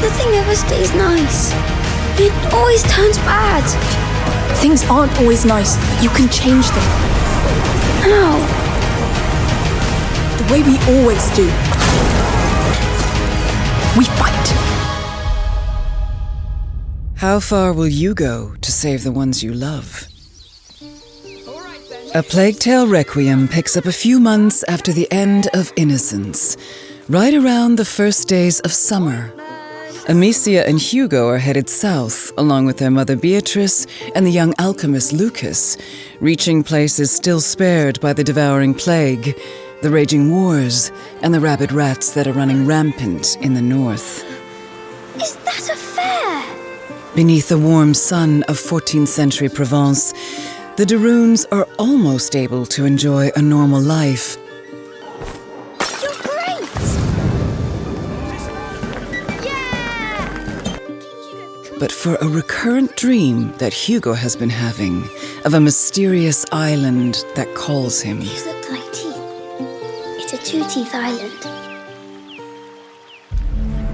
Nothing ever stays nice. It always turns bad. Things aren't always nice, but you can change them. How? The way we always do. We fight. How far will you go to save the ones you love? A Plague Tale Requiem picks up a few months after the end of Innocence, right around the first days of summer. Amicia and Hugo are headed south, along with their mother Beatrice and the young alchemist Lucas, reaching places still spared by the devouring plague, the raging wars, and the rabid rats that are running rampant in the north. Is that a fair? Beneath the warm sun of 14th century Provence, the Daroons are almost able to enjoy a normal life. You're great! Yeah! But for a recurrent dream that Hugo has been having of a mysterious island that calls him. These look like teeth. It's a two-teeth island.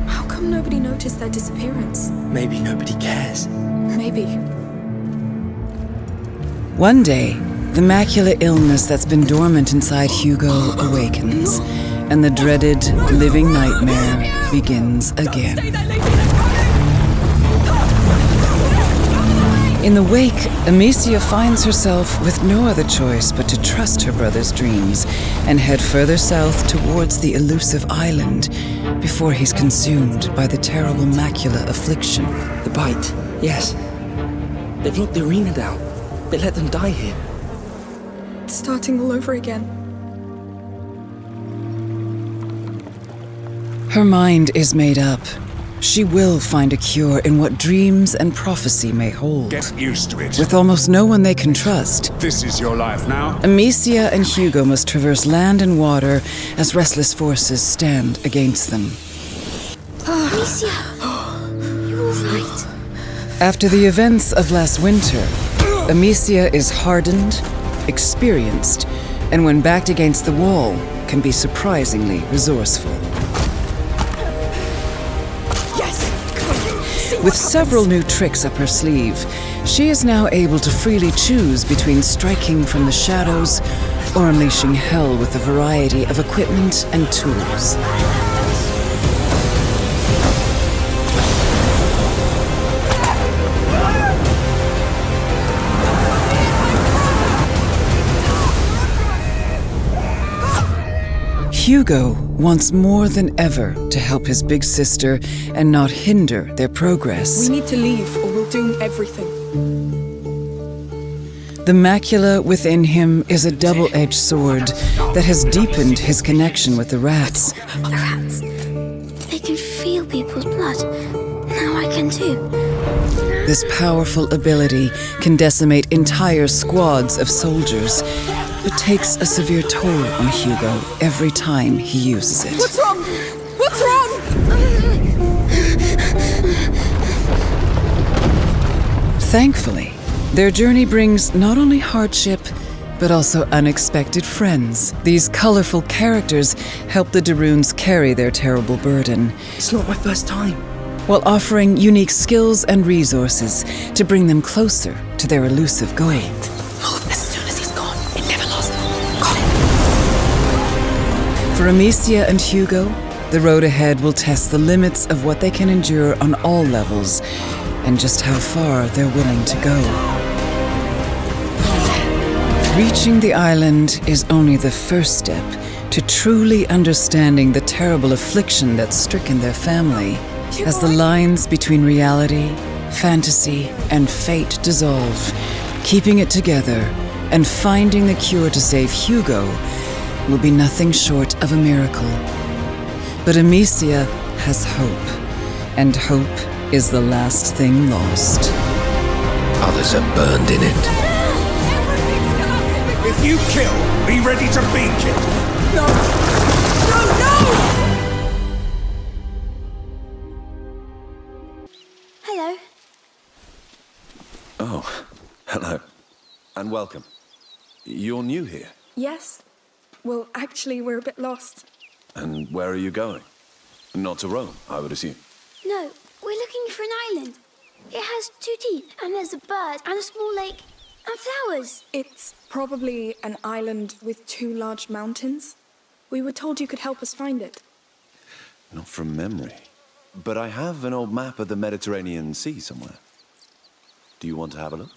How come nobody noticed their disappearance? Maybe nobody cares. Maybe. One day, the macula illness that's been dormant inside Hugo awakens, and the dreaded living nightmare begins again. In the wake, Amicia finds herself with no other choice but to trust her brother's dreams and head further south towards the elusive island before he's consumed by the terrible macula affliction. The bite, yes. They've locked the arena down. They let them die here. It's starting all over again. Her mind is made up. She will find a cure in what dreams and prophecy may hold. Get used to it. With almost no one they can trust. This is your life now. Amicia and Hugo must traverse land and water as restless forces stand against them. Amicia, you all right? After the events of last winter, Amicia is hardened, experienced, and when backed against the wall, can be surprisingly resourceful. Yes! With several new tricks up her sleeve, she is now able to freely choose between striking from the shadows or unleashing hell with a variety of equipment and tools. Hugo wants more than ever to help his big sister and not hinder their progress. We need to leave or we'll doom everything. The macula within him is a double-edged sword that has deepened his connection with the rats. The rats. They can feel people's blood. Now I can too. This powerful ability can decimate entire squads of soldiers. It takes a severe toll on Hugo every time he uses it. What's wrong? What's wrong? Thankfully, their journey brings not only hardship, but also unexpected friends. These colorful characters help the Daroons carry their terrible burden. It's not my first time. While offering unique skills and resources to bring them closer to their elusive goal. Wait. For Amicia and Hugo, the road ahead will test the limits of what they can endure on all levels, and just how far they're willing to go. Reaching the island is only the first step to truly understanding the terrible affliction that's stricken their family, as the lines between reality, fantasy, and fate dissolve, keeping it together and finding the cure to save Hugo will be nothing short of a miracle. But Amicia has hope, and hope is the last thing lost. Others are burned in it. If you kill, be ready to be killed. No! No, no! Hello. Oh, hello. And welcome. You're new here? Yes. Well, actually, we're a bit lost. And where are you going? Not to Rome, I would assume. No, we're looking for an island. It has two teeth, and there's a bird, and a small lake, and flowers. It's probably an island with two large mountains. We were told you could help us find it. Not from memory. But I have an old map of the Mediterranean Sea somewhere. Do you want to have a look?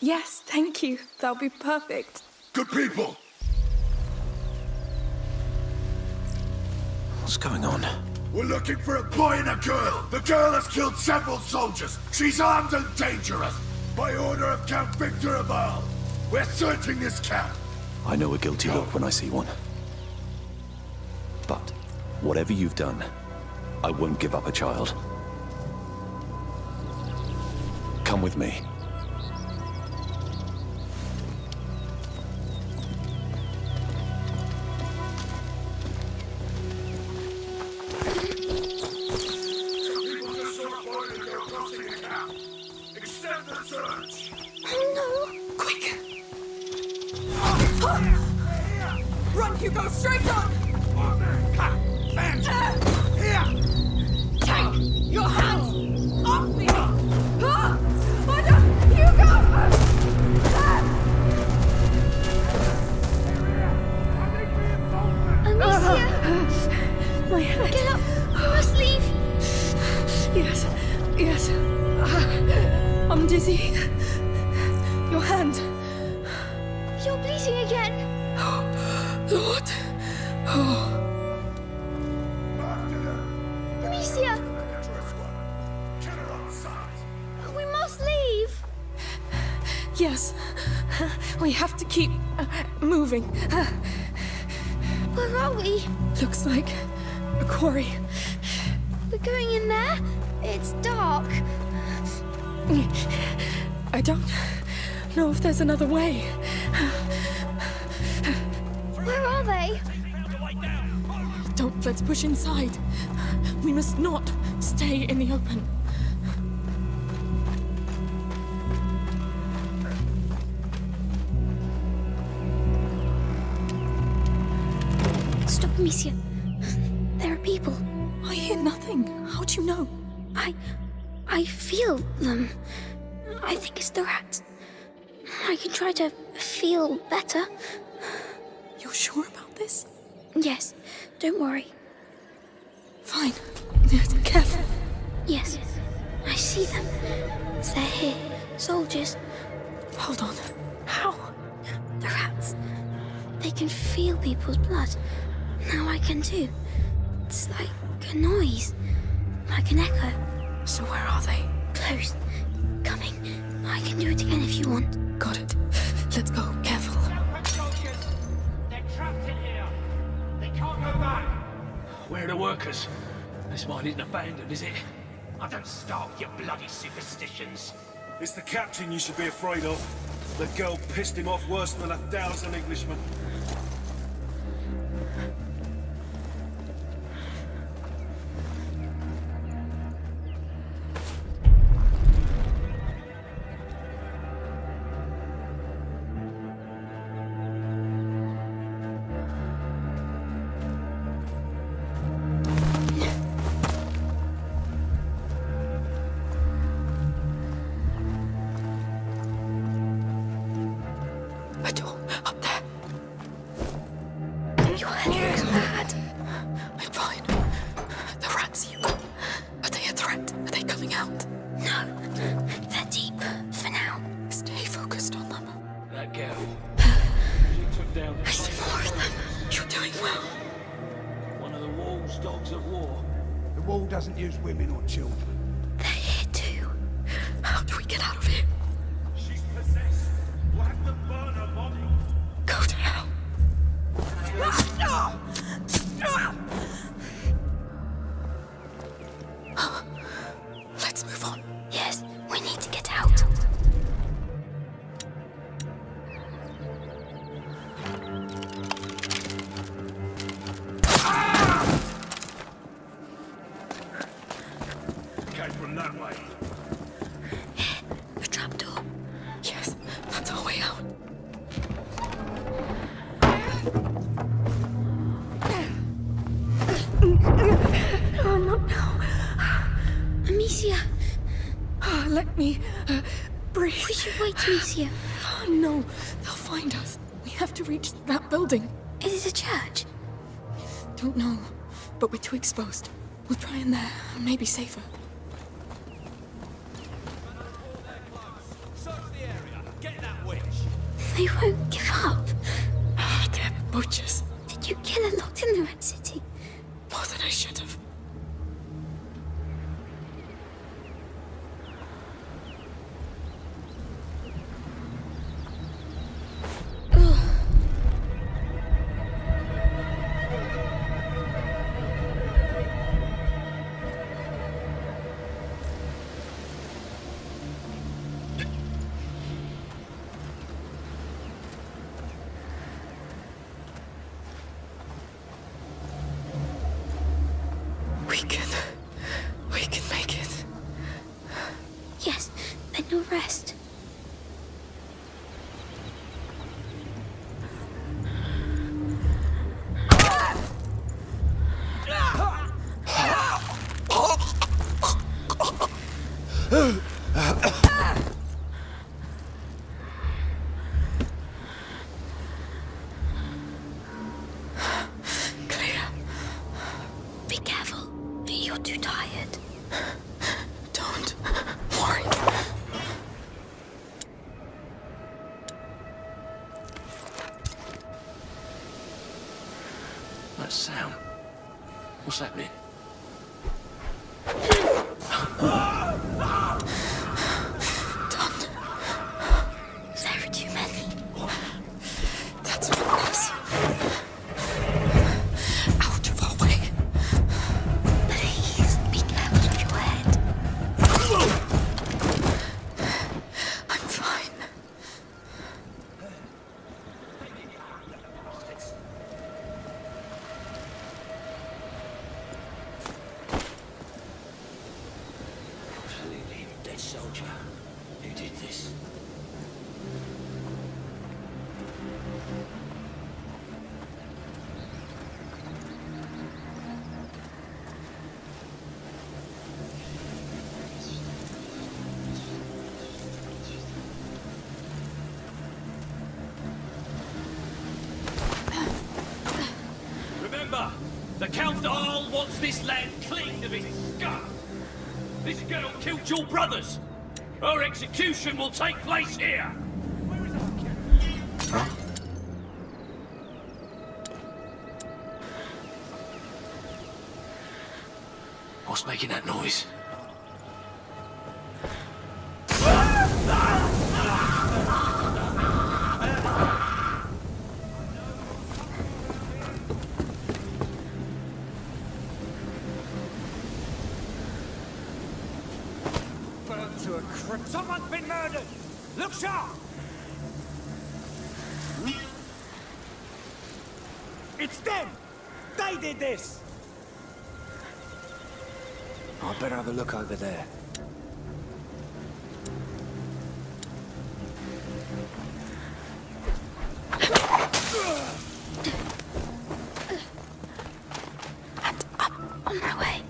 Yes, thank you. That'll be perfect. Good people! What's going on? We're looking for a boy and a girl. The girl has killed several soldiers. She's armed and dangerous. By order of Count Victor of Arles. We're searching this camp. I know a guilty look when I see one. But whatever you've done, I won't give up a child. Come with me. There's another way. Where are they? Don't, let's push inside. We must not stay in the open. Stop, Amicia. There are people. I hear nothing. How do you know? I feel them. I think it's the rats. I can try to feel better. You're sure about this? Yes. Don't worry. Fine. Careful. Yes. I see them. They're here. Soldiers. Hold on. How? The rats. They can feel people's blood. Now I can too. It's like a noise. Like an echo. So where are they? Close. Coming. I can do it again if you want. Got it. Let's go. Careful. They're trapped in here. They can't go back. Where are the workers? This mine isn't abandoned, is it? I don't start with your bloody superstitions. It's the captain you should be afraid of. The girl pissed him off worse than 1,000 Englishmen. let me breathe. We should wait, Amicia. Oh, no, they'll find us. We have to reach that building. Is it a church? Don't know, but we're too exposed. We'll try in there, maybe safer. Search the area. Get that witch. They won't give up. Oh, they're butchers. Did you kill her locked in the Red City? More than I should have. We can make it. Yes, then you'll rest. That sound. What's happening? Soldier, who did this? Remember, the Count of Arles wants this land clean of its scum. This girl killed your brothers! Her execution will take place here! Where is that? Huh? What's making that noise? To a crypt. Someone's been murdered! Look sharp! It's them! They did this! I'd better have a look over there. And up on my way.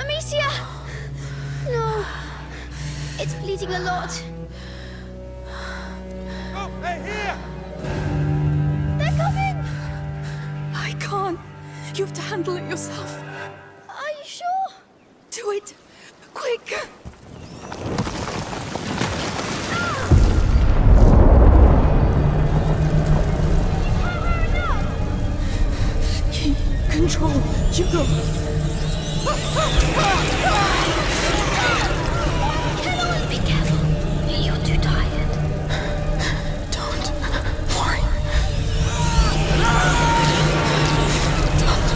Amicia! No. It's bleeding a lot. Oh, they're here! They're coming! I can't. You have to handle it yourself. Are you sure? to it! Quick! Control, Hugo! Everyone be careful. You're too tired. Don't worry. Don't.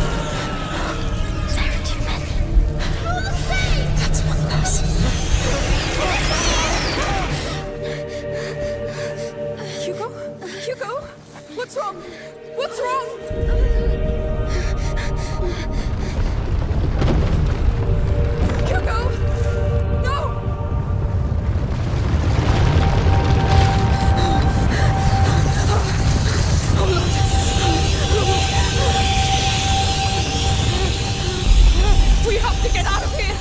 There are too many. Who's safe? That's one less. Hugo? Hugo? What's wrong? What's wrong? Get out of here!